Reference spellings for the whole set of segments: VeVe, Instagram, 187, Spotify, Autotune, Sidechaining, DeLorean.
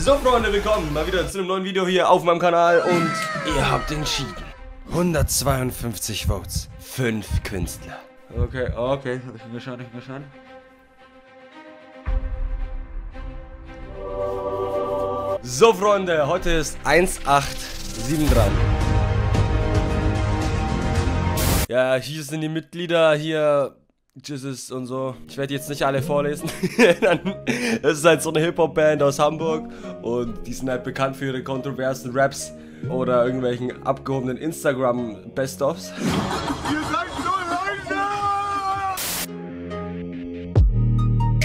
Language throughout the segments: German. So Freunde, willkommen mal wieder zu einem neuen Video hier auf meinem Kanal und ihr habt entschieden. 152 Votes, 5 Künstler. Okay, okay, hab ich mir geschaut, So Freunde, heute ist 187 dran. Ja, hier sind die Mitglieder, hier... Jizzes und so. Ich werde jetzt nicht alle vorlesen. Das ist halt so eine Hip-Hop-Band aus Hamburg und die sind halt bekannt für ihre kontroversen Raps oder irgendwelchen abgehobenen Instagram-Best-Offs. Ihr seid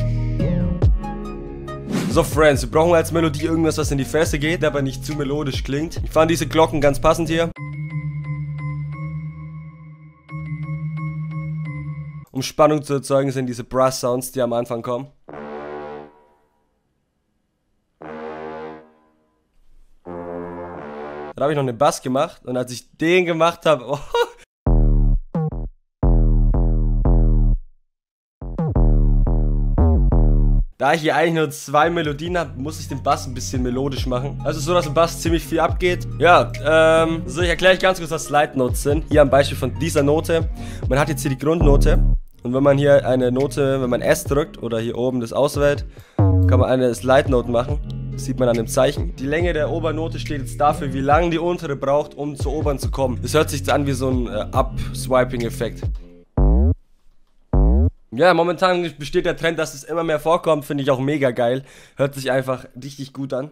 so leise! So, Friends, wir brauchen als Melodie irgendwas, was in die Fresse geht, aber nicht zu melodisch klingt. Ich fand diese Glocken ganz passend hier. Um Spannung zu erzeugen, sind diese Brass-Sounds, die am Anfang kommen. Dann habe ich noch einen Bass gemacht und als ich den gemacht habe... Oh. Da ich hier eigentlich nur 2 Melodien habe, muss ich den Bass ein bisschen melodisch machen. Also so, dass im Bass ziemlich viel abgeht. Ja, so ich erkläre euch ganz kurz, was Slide Notes sind. Hier am Beispiel von dieser Note. Man hat jetzt hier die Grundnote. Und wenn man hier eine Note, wenn man S drückt oder hier oben das auswählt, kann man eine Slide Note machen. Das sieht man an dem Zeichen. Die Länge der Obernote steht jetzt dafür, wie lange die untere braucht, um zur oberen zu kommen. Das hört sich an wie so ein Upswiping-Effekt. Ja, momentan besteht der Trend, dass es immer mehr vorkommt, finde ich auch mega geil. Hört sich einfach richtig gut an.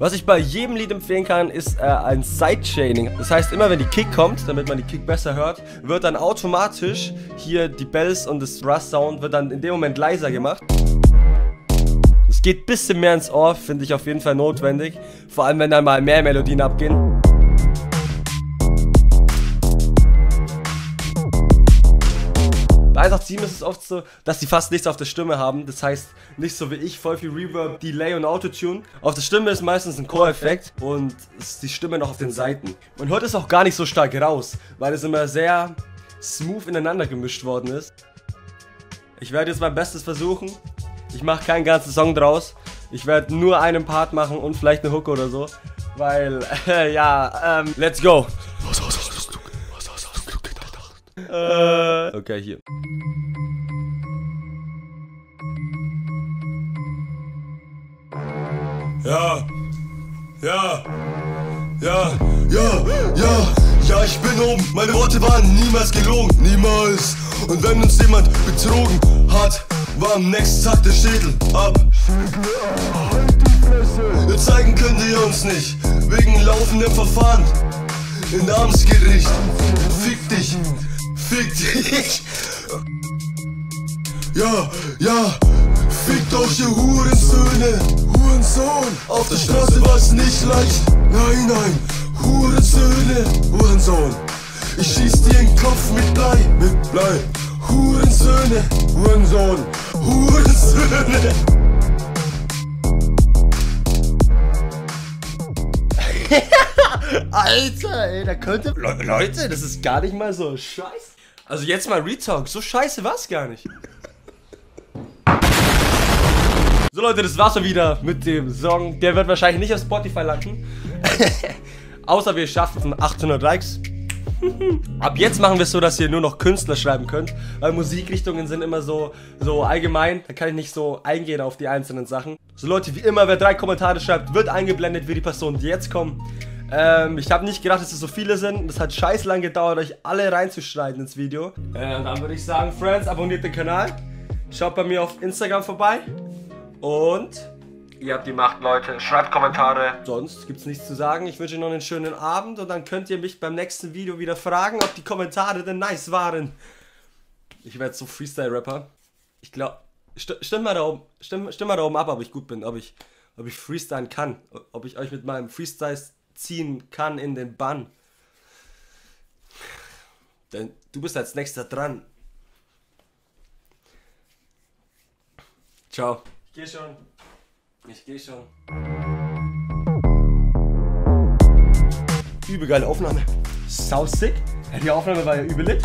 Was ich bei jedem Lied empfehlen kann, ist ein Sidechaining. Das heißt, immer wenn die Kick kommt, damit man die Kick besser hört, wird dann automatisch hier die Bells und das Thrash-Sound wird dann in dem Moment leiser gemacht. Es geht ein bisschen mehr ins Ohr, finde ich auf jeden Fall notwendig. Vor allem, wenn dann mal mehr Melodien abgehen. Bei 187 ist es oft so, dass die fast nichts auf der Stimme haben. Das heißt, nicht so wie ich, voll viel Reverb, Delay und Autotune. Auf der Stimme ist meistens ein Choreffekt und ist die Stimme noch auf den Seiten. Man hört es auch gar nicht so stark raus, weil es immer sehr smooth ineinander gemischt worden ist. Ich werde jetzt mein Bestes versuchen. Ich mache keinen ganzen Song draus. Ich werde nur einen Part machen und vielleicht eine Hook oder so. Weil, ja, let's go. Okay, hier. Ja. Ja. Ja. Ja. Ja. Ja, ich bin oben. Meine Worte waren niemals gelogen. Niemals. Und wenn uns jemand betrogen hat, war am nächsten Tag der Schädel ab. Wir zeigen könnt ihr uns nicht, wegen laufendem Verfahren in Amtsgericht. Fick dich, fick dich. Ja, ja, fickt euch ihr Hurensöhne, Hurensohn. Auf der Straße war's nicht leicht, nein, nein. Hurensöhne, Hurensohn. Ich schieß dir in den Kopf mit Blei, mit Blei. Hurensöhne, Hurensohn, Hurensöhne. Alter, ey, da könnte... Leute, das ist gar nicht mal so scheiße. Also jetzt mal Retalk, so scheiße war's gar nicht. So Leute, das war's schon wieder mit dem Song. Der wird wahrscheinlich nicht auf Spotify landen. Außer wir schaffen 800 Likes. Ab jetzt machen wir es so, dass ihr nur noch Künstler schreiben könnt, weil Musikrichtungen sind immer so allgemein, da kann ich nicht so eingehen auf die einzelnen Sachen. So Leute, wie immer, wer 3 Kommentare schreibt, wird eingeblendet, wie die Personen, die jetzt kommen. Ich habe nicht gedacht, dass es so viele sind, das hat scheiß lang gedauert, euch alle reinzuschneiden ins Video. Und dann würde ich sagen, Friends, abonniert den Kanal, schaut bei mir auf Instagram vorbei und... Ihr habt die Macht, Leute. Schreibt Kommentare. Sonst gibt's nichts zu sagen. Ich wünsche euch noch einen schönen Abend und dann könnt ihr mich beim nächsten Video wieder fragen, ob die Kommentare denn nice waren. Ich werde so Freestyle-Rapper. Ich glaube... Stimmt mal da oben ab, ob ich gut bin, ob ich freestylen kann. Ob ich euch mit meinem Freestyle ziehen kann in den Bann. Denn du bist als nächster dran. Ciao. Ich geh schon. Übel geile Aufnahme. Sau sick. Die Aufnahme war ja übel lit.